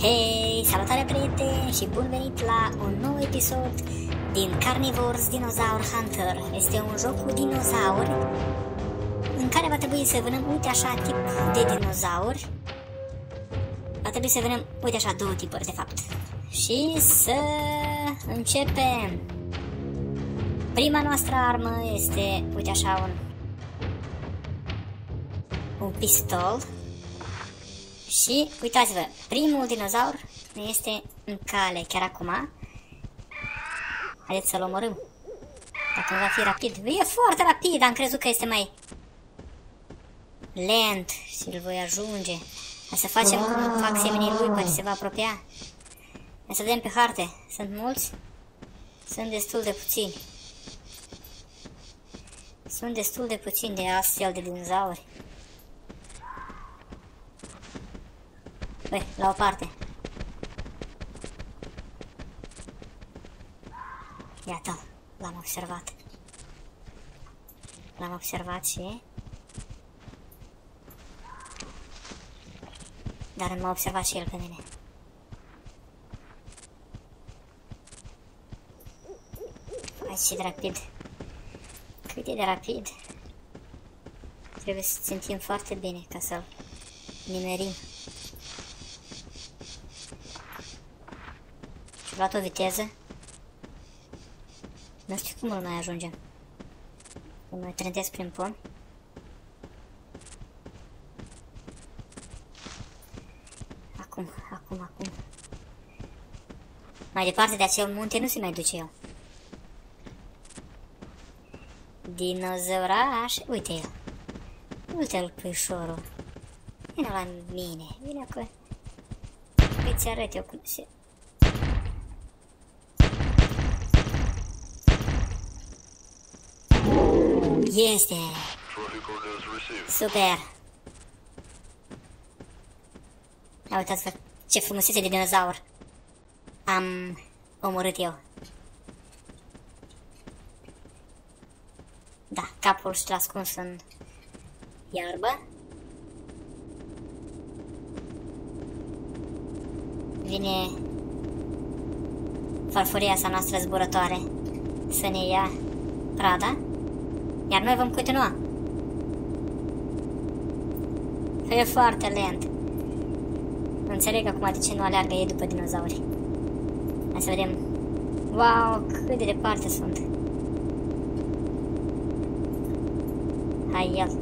Hei, salutare prieteni și bun venit la un nou episod din Carnivores Dinosaur Hunter. Este un joc cu dinozauri în care va trebui să vânăm, uite așa, tip de dinozauri. Va trebui să vânăm, uite așa, două tipuri de fapt. Și să începem. Prima noastră armă este, uite așa, un pistol. Și uitați-vă, primul dinozaur este în cale chiar acum. Haideți să-l omorâm. Dacă nu va fi rapid. E foarte rapid, am crezut că este mai lent și îl voi ajunge. Hai să facem maximii lui, poate se va apropia. Hai să vedem pe harte. Sunt mulți? Sunt destul de puțini. Sunt destul de puțini de astfel de dinozauri. Băi, la o parte. Iată, l-am observat. L-am observat și... Dar m-a observat și el pe mine. Aici de rapid. Cât e de rapid. Trebuie să țintim foarte bine ca să-l nimerim. A luat o viteză. Nu știu cum îl mai ajungem. Îl mai trântesc prin pom. Acum. Mai departe de acel munte nu se mai duce el. Dinozauraș. Uite el. Uite-l, puișorul. Vine la mine. Vine acolo. Îți arăt eu cum se... Este! Super! Ia uitați-vă ce frumusețe de dinozaur am omorât eu. Da, capul și-l ascuns în iarbă. Vine farfuria sa noastră zburătoare să ne ia prada. Iar noi vom continua. E foarte lent. Înțeleg acum de ce nu aleargă ei după dinozauri. Hai să vedem. Wow, cât de departe sunt. Hai el.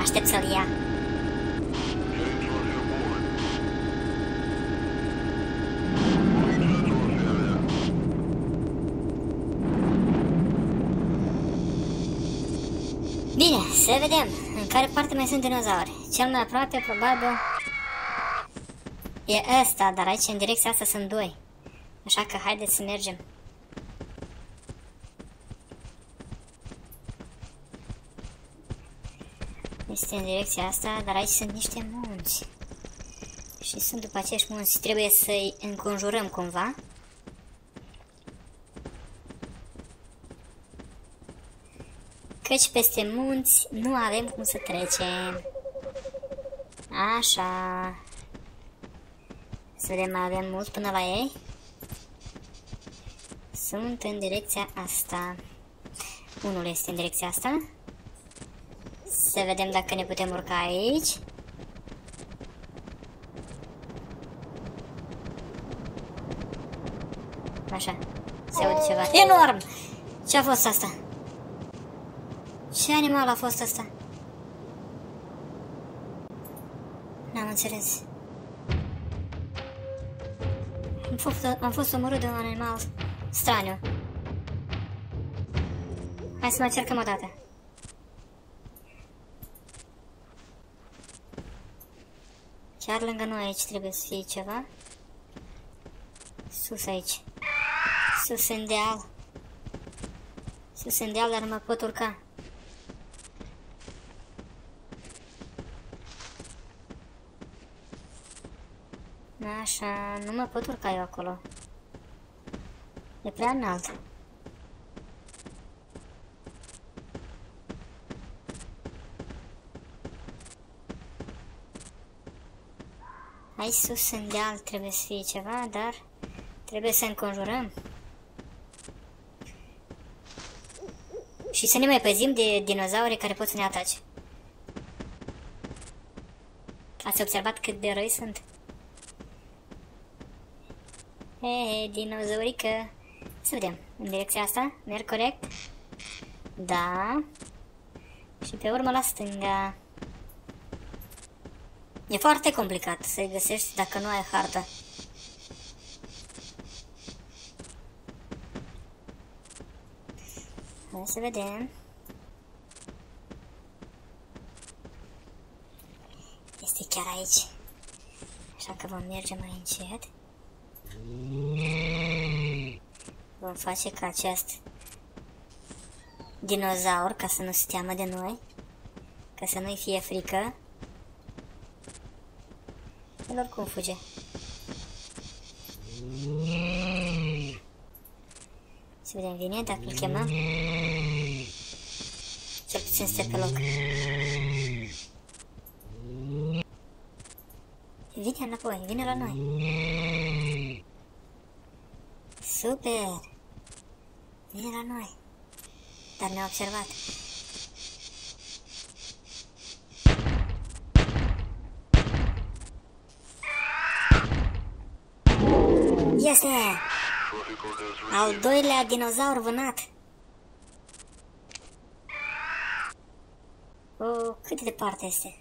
Aștept să-l ia. Bine, să vedem în care parte mai sunt dinozauri. Cel mai aproape, probabil, e ăsta, dar aici, în direcția asta, sunt doi. Așa că haideți să mergem. Este în direcția asta, dar aici sunt niște munți. Și sunt după acești munți. Trebuie să-i înconjurăm cumva. Căci peste munți nu avem cum să trecem. Așa. Să vedem, mai avem mult până la ei. Sunt în direcția asta. Unul este în direcția asta. Să vedem dacă ne putem urca aici. Așa. Se aude ceva. Enorm! Ce a fost asta? Ce animal a fost asta? N-am înțeles. Am fost omorât de un animal straniu. Hai să mai încercăm o dată. Chiar lângă noi aici trebuie să fie ceva. Sus aici. Sus în deal. Sus în deal, dar nu mă pot urca. Așa, nu mă pot urca eu acolo. E prea înalt. Aici sus în deal trebuie să fie ceva, dar trebuie să înconjurăm. Și să ne mai păzim de dinozauri care pot să ne atace. Ați observat cât de răi sunt? Hei, dinozaurică! Să vedem. În direcția asta? Merg corect? Da. Și pe urmă la stânga. E foarte complicat să-i găsești dacă nu ai hartă. Hai să vedem. Este chiar aici. Așa că vom merge mai încet. Vom face ca acest dinozaur, ca să nu se teamă de noi, ca să nu-i fie frică. El oricum fuge. Să vedem, vine dacă îl chemăm. Cel puțin stă pe loc. Vine înapoi, vine la noi. Super! Vine la noi. Dar ne-a observat. Este! Al doilea dinozaur vânat. O, cât de departe este?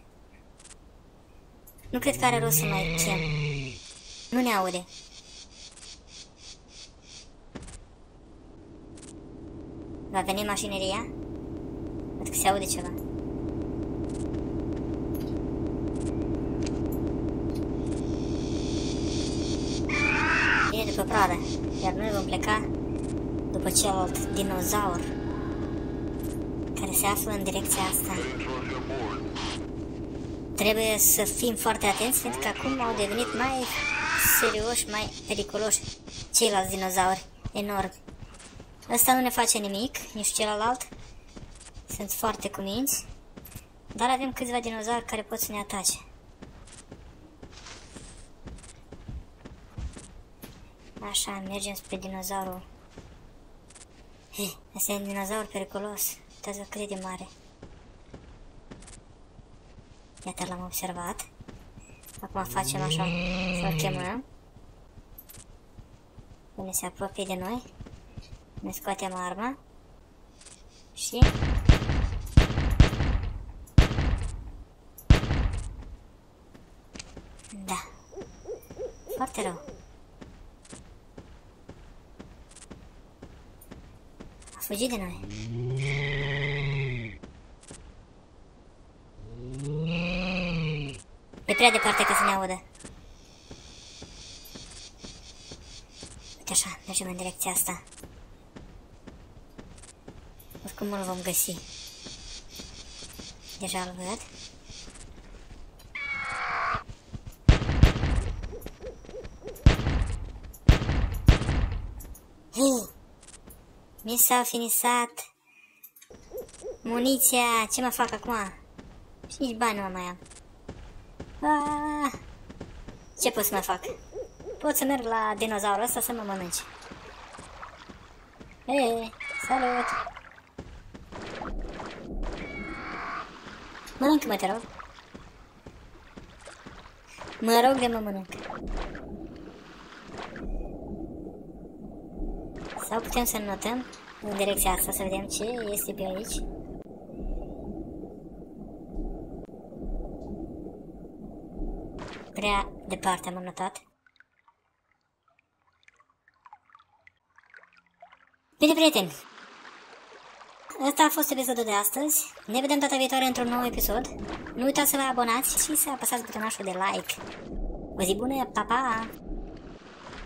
Nu cred că are rost să mai chem. Nu ne aude. Va veni mașineria? Văd că se aude ceva. Vine după pradă, iar noi vom pleca după celălalt dinozaur care se află în direcția asta. Trebuie să fim foarte atenți, pentru că acum au devenit mai serioși, mai periculoși ceilalți dinozauri enormi. Ăsta nu ne face nimic, nici celălalt. Sunt foarte cuminți. Dar avem câțiva dinozauri care pot să ne atace. Așa, mergem spre dinozaurul. Hei, ăsta e un dinozaur periculos. Uitați-vă cât de mare. Iată, l-am observat. Acum facem așa, să-l chemăm. Până se apropie de noi. Ne scoatem arma și da, foarte rău. A fugit de noi. E prea departe ca să ne audă. Uite așa, mergem în direcția asta. Cum îl vom găsi? Deja îl văd. Hei! Mi s-au finisat muniția! Ce mă fac acum? Și nici bani nu mai am. Aaaa! Ce pot să mă fac? Pot să merg la dinozaurul ăsta să mă mănânci. Hei! Salut! Mănâncă-mă, te rog. Mă rog de mă mănânc. Sau putem să notăm în direcția asta, să vedem ce este pe aici. Prea departe am notat. Bine, prieteni! Asta a fost episodul de astăzi. Ne vedem data viitoare într-un nou episod. Nu uitați să vă abonați și să apăsați butonașul de like. O zi bună, pa, pa!